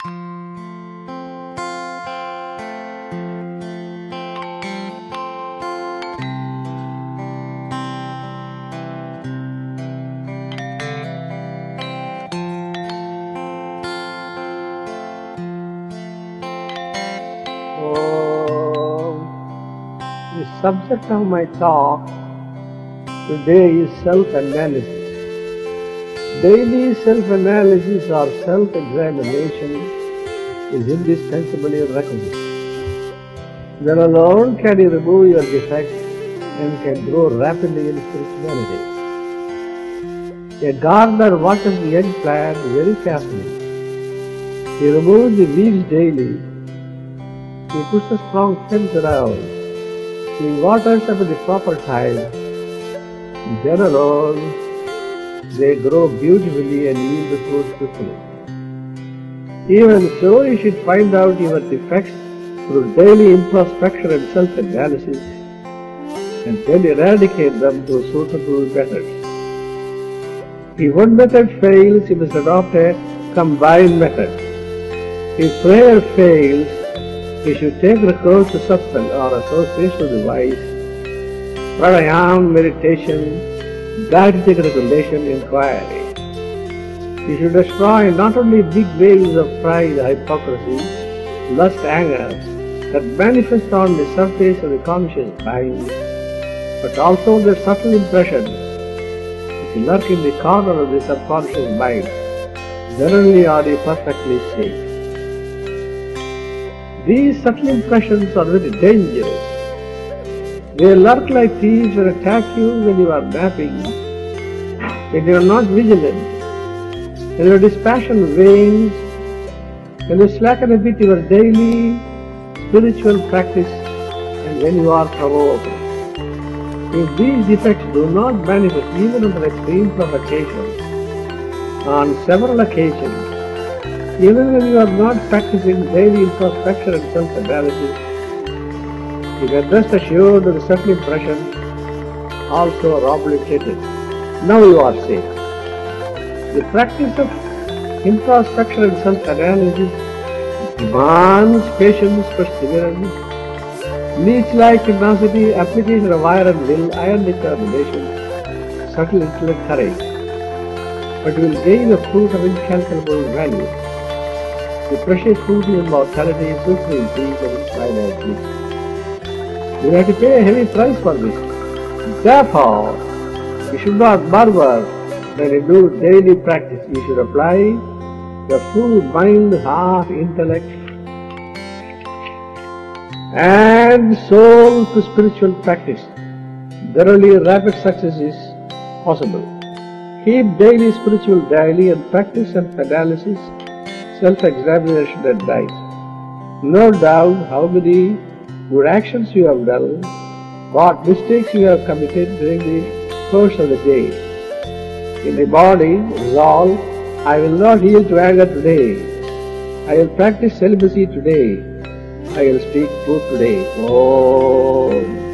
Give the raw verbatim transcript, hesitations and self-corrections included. The subject of my talk today is self-analysis. Daily self-analysis or self-examination is indispensably recommended. Then alone can you remove your defects and can grow rapidly in spirituality. You garner what is the end plan very carefully. He removes the weeds daily. He puts a strong fence around. He waters at the proper time. Then alone, they grow beautifully and yield the fruit quickly. Even so, you should find out your defects through daily introspection and self-analysis, and then eradicate them through suitable methods. If one method fails, you must adopt a combined method. If prayer fails, you should take recourse to satsang or associational device, pranayama, meditation, dietetic regulation, inquiry. You should destroy not only big waves of pride, hypocrisy, lust, anger that manifest on the surface of the conscious mind, but also the subtle impressions which lurk in the corner of the subconscious mind, generally are imperfectly safe. These subtle impressions are very dangerous. They lurk like thieves and attack you when you are napping, when you are not vigilant, when your dispassion wanes, when you slacken a bit your daily spiritual practice, and when you are provoked. If these defects do not manifest even under extreme provocation, on several occasions, even when you are not practicing daily introspection and self-analysis, you can rest assured of the subtle impression also are obliterated. Now you are safe. The practice of introspection and self-analysis demands patience, perseverance, leech-like tenacity, application of iron will, iron determination, subtle intellect, courage, but will gain a fruit of incalculable value. The precious food in mortality is simply increased and infinitely. You have to pay a heavy price for this. Therefore, you should not marvel when you do daily practice. You should apply your full mind, heart, intellect, and soul to spiritual practice. Thoroughly rapid success is possible. Keep daily spiritual daily and practice self-analysis, self-examination and diet. No doubt how many good actions you have done, what mistakes you have committed during the course of the day. In the morning, resolve, I will not yield to anger today. I will practice celibacy today. I will speak truth today. Om.